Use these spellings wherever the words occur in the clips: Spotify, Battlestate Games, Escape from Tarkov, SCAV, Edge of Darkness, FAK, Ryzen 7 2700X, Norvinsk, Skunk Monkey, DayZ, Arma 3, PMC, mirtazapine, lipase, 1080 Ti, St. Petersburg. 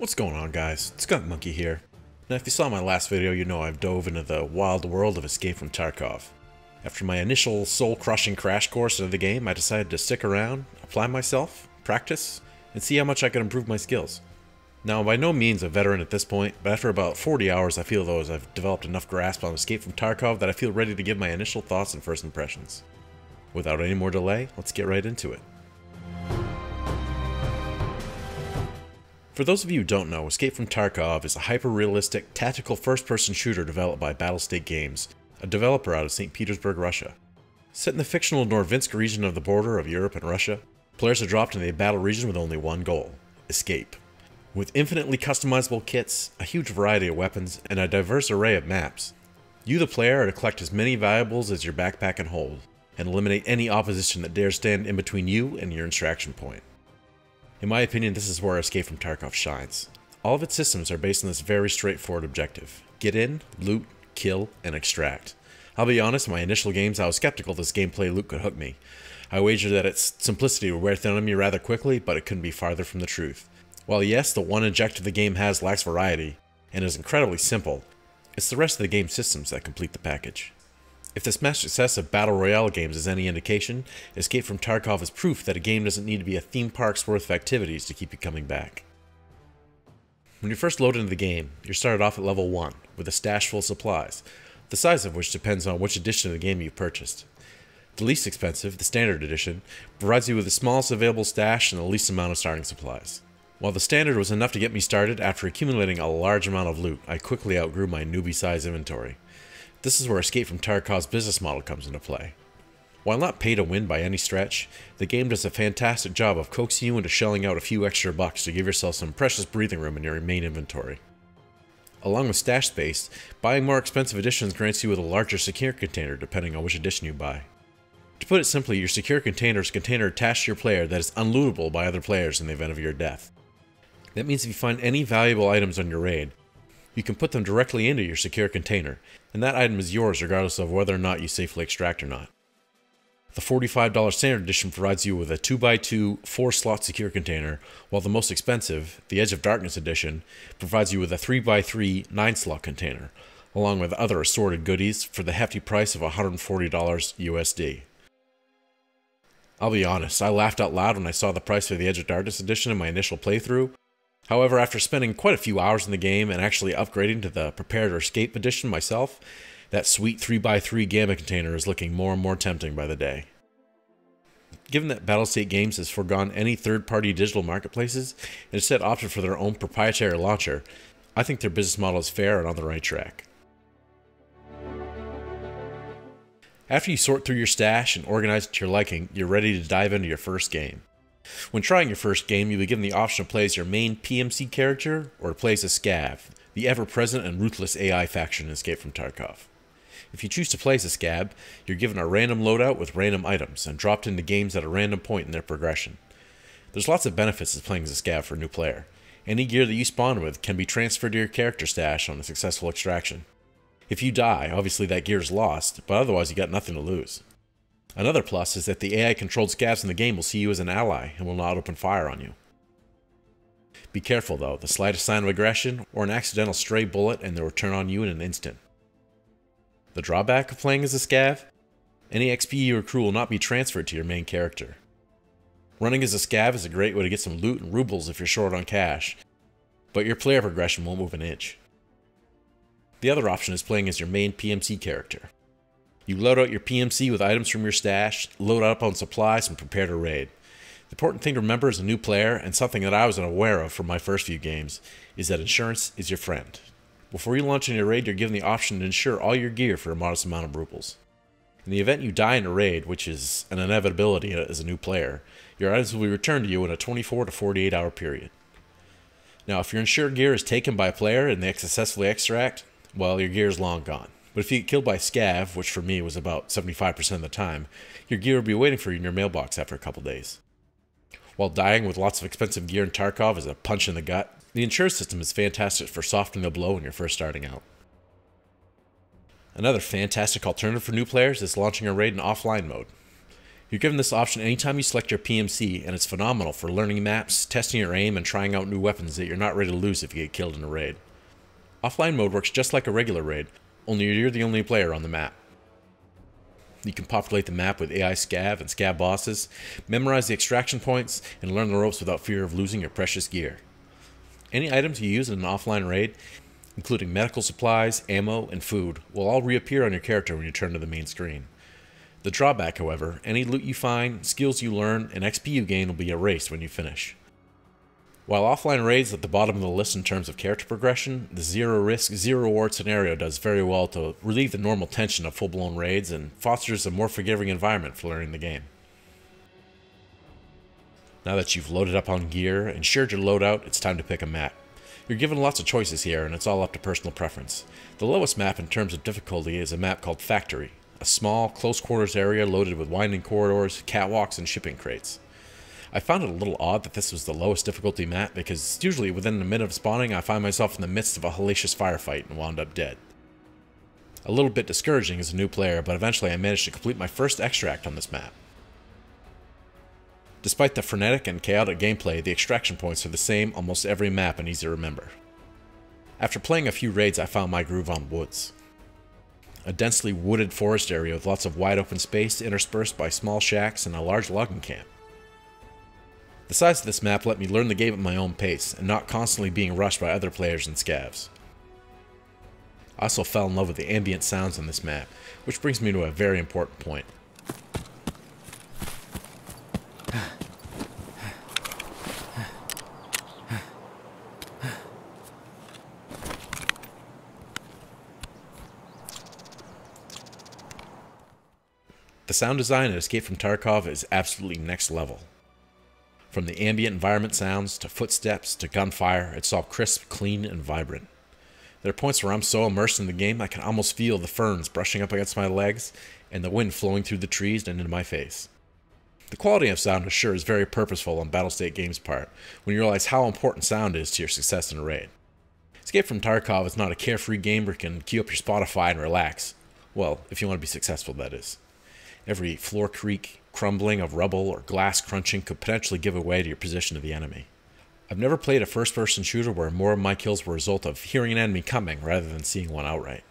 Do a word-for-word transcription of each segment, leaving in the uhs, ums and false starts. What's going on, guys? Skunk Monkey here. Now, if you saw my last video, you know I've dove into the wild world of Escape from Tarkov. After my initial soul-crushing crash course of the game, I decided to stick around, apply myself, practice, and see how much I could improve my skills. Now, I'm by no means a veteran at this point, but after about forty hours, I feel though as I've developed enough grasp on Escape from Tarkov that I feel ready to give my initial thoughts and first impressions. Without any more delay, let's get right into it. For those of you who don't know, Escape from Tarkov is a hyper-realistic, tactical first-person shooter developed by Battlestate Games, a developer out of Saint Petersburg, Russia. Set in the fictional Norvinsk region of the border of Europe and Russia, players are dropped into a battle region with only one goal: escape. With infinitely customizable kits, a huge variety of weapons, and a diverse array of maps, you the player are to collect as many valuables as your backpack can hold, and eliminate any opposition that dares stand in between you and your extraction point. In my opinion, this is where Escape from Tarkov shines. All of its systems are based on this very straightforward objective: get in, loot, kill, and extract. I'll be honest, in my initial games I was skeptical this gameplay loot could hook me. I wager that its simplicity would wear thin on me rather quickly, but it couldn't be farther from the truth. While yes, the one objective the game has lacks variety, and is incredibly simple, it's the rest of the game's systems that complete the package. If the smash success of Battle Royale games is any indication, Escape from Tarkov is proof that a game doesn't need to be a theme park's worth of activities to keep you coming back. When you first load into the game, you're started off at level one, with a stash full of supplies, the size of which depends on which edition of the game you purchased. The least expensive, the standard edition, provides you with the smallest available stash and the least amount of starting supplies. While the standard was enough to get me started, after accumulating a large amount of loot, I quickly outgrew my newbie-sized inventory. This is where Escape from Tarkov's business model comes into play. While not pay to win by any stretch, the game does a fantastic job of coaxing you into shelling out a few extra bucks to give yourself some precious breathing room in your main inventory. Along with stash space, buying more expensive editions grants you with a larger secure container depending on which edition you buy. To put it simply, your secure container is a container attached to your player that is unlootable by other players in the event of your death. That means if you find any valuable items on your raid, you can put them directly into your secure container, and that item is yours regardless of whether or not you safely extract or not. The forty-five dollar standard edition provides you with a two by two, four slot secure container, while the most expensive, the Edge of Darkness edition, provides you with a three by three, nine slot container, along with other assorted goodies for the hefty price of one hundred forty dollars U S D. I'll be honest, I laughed out loud when I saw the price for the Edge of Darkness edition in my initial playthrough. However, after spending quite a few hours in the game and actually upgrading to the Prepared or Escape edition myself, that sweet three by three gamma container is looking more and more tempting by the day. Given that Battlestate Games has forgone any third-party digital marketplaces and instead opted for their own proprietary launcher, I think their business model is fair and on the right track. After you sort through your stash and organize it to your liking, you're ready to dive into your first game. When trying your first game, you'll be given the option to play as your main P M C character or to play as a SCAV, the ever-present and ruthless A I faction in Escape from Tarkov. If you choose to play as a SCAV, you're given a random loadout with random items and dropped into games at a random point in their progression. There's lots of benefits to playing as a SCAV for a new player. Any gear that you spawn with can be transferred to your character stash on a successful extraction. If you die, obviously that gear is lost, but otherwise you got nothing to lose. Another plus is that the A I-controlled scavs in the game will see you as an ally and will not open fire on you. Be careful though, the slightest sign of aggression or an accidental stray bullet and they will turn on you in an instant. The drawback of playing as a scav? Any X P you accrue will not be transferred to your main character. Running as a scav is a great way to get some loot and rubles if you're short on cash, but your player progression won't move an inch. The other option is playing as your main P M C character. You load out your P M C with items from your stash, load up on supplies, and prepare to raid. The important thing to remember as a new player, and something that I was unaware of from my first few games, is that insurance is your friend. Before you launch in your raid, you're given the option to insure all your gear for a modest amount of rubles. In the event you die in a raid, which is an inevitability as a new player, your items will be returned to you in a twenty-four to forty-eight hour period. Now, if your insured gear is taken by a player and they successfully extract, well, your gear is long gone. But if you get killed by a scav, which for me was about seventy-five percent of the time, your gear will be waiting for you in your mailbox after a couple days. While dying with lots of expensive gear in Tarkov is a punch in the gut, the insurance system is fantastic for softening the blow when you're first starting out. Another fantastic alternative for new players is launching a raid in offline mode. You're given this option anytime you select your P M C, and it's phenomenal for learning maps, testing your aim, and trying out new weapons that you're not ready to lose if you get killed in a raid. Offline mode works just like a regular raid, only you're the only player on the map. You can populate the map with A I scav and scav bosses, memorize the extraction points, and learn the ropes without fear of losing your precious gear. Any items you use in an offline raid, including medical supplies, ammo, and food, will all reappear on your character when you turn to the main screen. The drawback, however, any loot you find, skills you learn, and X P you gain will be erased when you finish. While offline raids at the bottom of the list in terms of character progression, the zero risk, zero reward scenario does very well to relieve the normal tension of full-blown raids and fosters a more forgiving environment for learning the game. Now that you've loaded up on gear and shared your loadout, it's time to pick a map. You're given lots of choices here, and it's all up to personal preference. The lowest map in terms of difficulty is a map called Factory, a small, close quarters area loaded with winding corridors, catwalks, and shipping crates. I found it a little odd that this was the lowest difficulty map, because usually within a minute of spawning I find myself in the midst of a hellacious firefight and wound up dead. A little bit discouraging as a new player, but eventually I managed to complete my first extract on this map. Despite the frenetic and chaotic gameplay, the extraction points are the same almost every map and easy to remember. After playing a few raids I found my groove on Woods, a densely wooded forest area with lots of wide open space interspersed by small shacks and a large logging camp. The size of this map let me learn the game at my own pace, and not constantly being rushed by other players and scavs. I also fell in love with the ambient sounds on this map, which brings me to a very important point. The sound design at Escape from Tarkov is absolutely next level. From the ambient environment sounds, to footsteps, to gunfire, it's all crisp, clean, and vibrant. There are points where I'm so immersed in the game I can almost feel the ferns brushing up against my legs and the wind flowing through the trees and into my face. The quality of sound is sure is very purposeful on Battlestate Games' part, when you realize how important sound is to your success in a raid. Escape from Tarkov is not a carefree game where you can queue up your Spotify and relax. Well, if you want to be successful, that is. Every floor creak, crumbling of rubble, or glass crunching could potentially give away to your position of the enemy. I've never played a first-person shooter where more of my kills were a result of hearing an enemy coming rather than seeing one outright.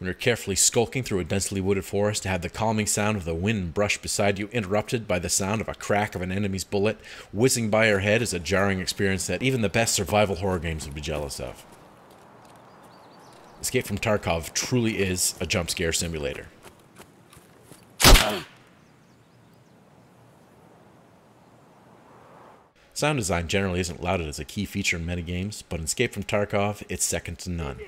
When you're carefully skulking through a densely wooded forest to have the calming sound of the wind and brush beside you interrupted by the sound of a crack of an enemy's bullet whizzing by your head is a jarring experience that even the best survival horror games would be jealous of. Escape from Tarkov truly is a jump scare simulator. Sound design generally isn't lauded as a key feature in metagames, but in Escape from Tarkov, it's second to none.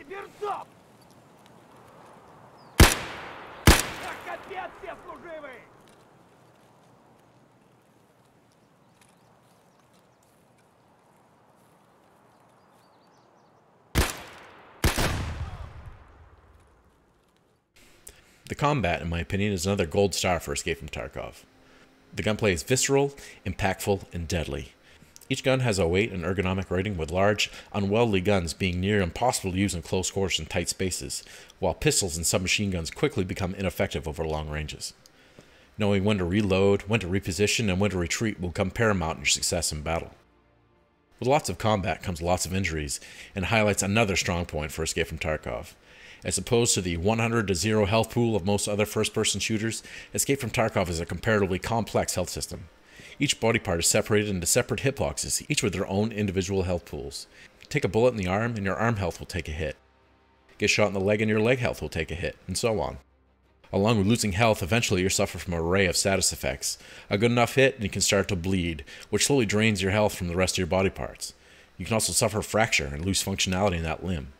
The combat, in my opinion, is another gold star for Escape from Tarkov. The gunplay is visceral, impactful, and deadly. Each gun has a weight and ergonomic rating, with large, unwieldy guns being near impossible to use in close quarters and tight spaces, while pistols and submachine guns quickly become ineffective over long ranges. Knowing when to reload, when to reposition, and when to retreat will become paramount in your success in battle. With lots of combat comes lots of injuries, and highlights another strong point for Escape from Tarkov. As opposed to the one hundred to zero health pool of most other first-person shooters, Escape from Tarkov is a comparatively complex health system. Each body part is separated into separate hitboxes, each with their own individual health pools. Take a bullet in the arm, and your arm health will take a hit. Get shot in the leg, and your leg health will take a hit, and so on. Along with losing health, eventually you suffer from an array of status effects. A good enough hit, and you can start to bleed, which slowly drains your health from the rest of your body parts. You can also suffer fracture and lose functionality in that limb.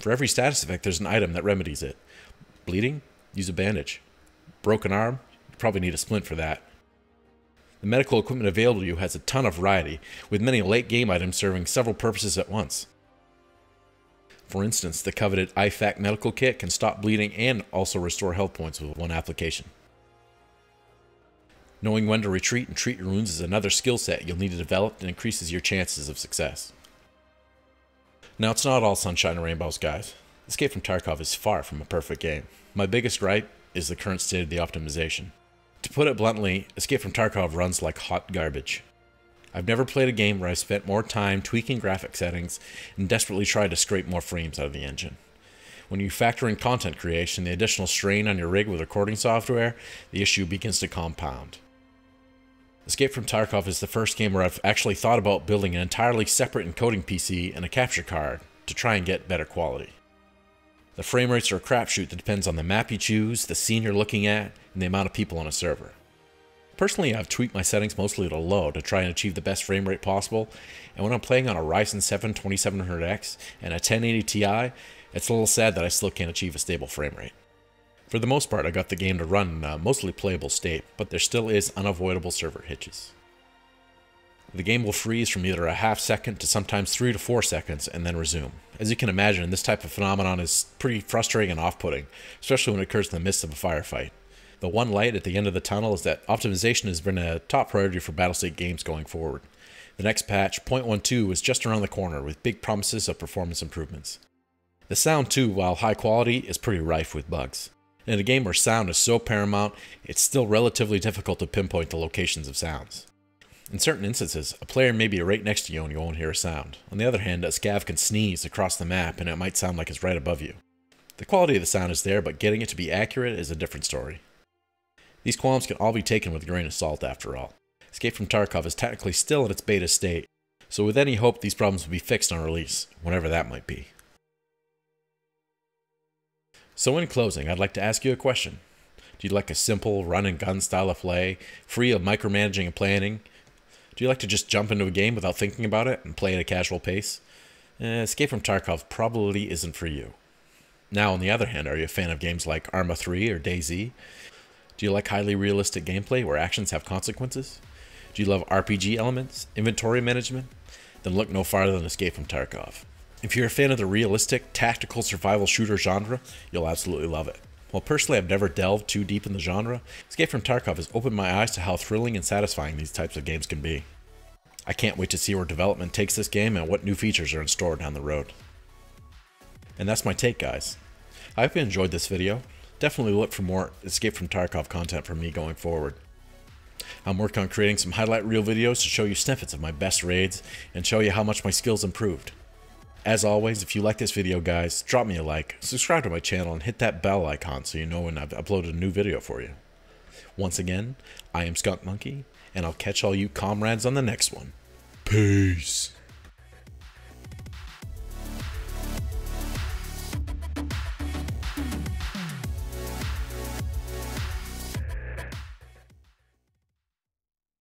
For every status effect, there's an item that remedies it. Bleeding? Use a bandage. Broken arm? You probably need a splint for that. The medical equipment available to you has a ton of variety, with many late-game items serving several purposes at once. For instance, the coveted I FAK medical kit can stop bleeding and also restore health points with one application. Knowing when to retreat and treat your wounds is another skill set you'll need to develop and increases your chances of success. Now, it's not all sunshine and rainbows, guys. Escape from Tarkov is far from a perfect game. My biggest gripe is the current state of the optimization. To put it bluntly, Escape from Tarkov runs like hot garbage. I've never played a game where I spent more time tweaking graphic settings and desperately tried to scrape more frames out of the engine. When you factor in content creation, the additional strain on your rig with recording software, the issue begins to compound. Escape from Tarkov is the first game where I've actually thought about building an entirely separate encoding P C and a capture card to try and get better quality. The frame rates are a crapshoot that depends on the map you choose, the scene you're looking at, and the amount of people on a server. Personally, I've tweaked my settings mostly to low to try and achieve the best frame rate possible, and when I'm playing on a Ryzen seven twenty-seven hundred X and a ten eighty T I, it's a little sad that I still can't achieve a stable frame rate. For the most part, I got the game to run in a mostly playable state, but there still is unavoidable server hitches. The game will freeze from either a half second to sometimes three to four seconds and then resume. As you can imagine, this type of phenomenon is pretty frustrating and off-putting, especially when it occurs in the midst of a firefight. The one light at the end of the tunnel is that optimization has been a top priority for Battlestate Games going forward. The next patch, point one two, is just around the corner with big promises of performance improvements. The sound too, while high quality, is pretty rife with bugs. In a game where sound is so paramount, it's still relatively difficult to pinpoint the locations of sounds. In certain instances, a player may be right next to you and you won't hear a sound. On the other hand, a scav can sneeze across the map and it might sound like it's right above you. The quality of the sound is there, but getting it to be accurate is a different story. These qualms can all be taken with a grain of salt after all. Escape from Tarkov is technically still in its beta state, so with any hope these problems will be fixed on release, whenever that might be. So in closing, I'd like to ask you a question. Do you like a simple run-and-gun style of play, free of micromanaging and planning? Do you like to just jump into a game without thinking about it and play at a casual pace? Eh, Escape from Tarkov probably isn't for you. Now, on the other hand, are you a fan of games like Arma three or DayZ? Do you like highly realistic gameplay where actions have consequences? Do you love R P G elements, inventory management? Then look no farther than Escape from Tarkov. If you're a fan of the realistic, tactical survival shooter genre, you'll absolutely love it. While personally I've never delved too deep in the genre, Escape from Tarkov has opened my eyes to how thrilling and satisfying these types of games can be. I can't wait to see where development takes this game and what new features are in store down the road. And that's my take, guys. I hope you enjoyed this video. Definitely look for more Escape from Tarkov content from me going forward. I'm working on creating some highlight reel videos to show you snippets of my best raids and show you how much my skills improved. As always, if you like this video, guys, drop me a like, subscribe to my channel, and hit that bell icon so you know when I've uploaded a new video for you. Once again, I am Skunk Monkey, and I'll catch all you comrades on the next one. Peace!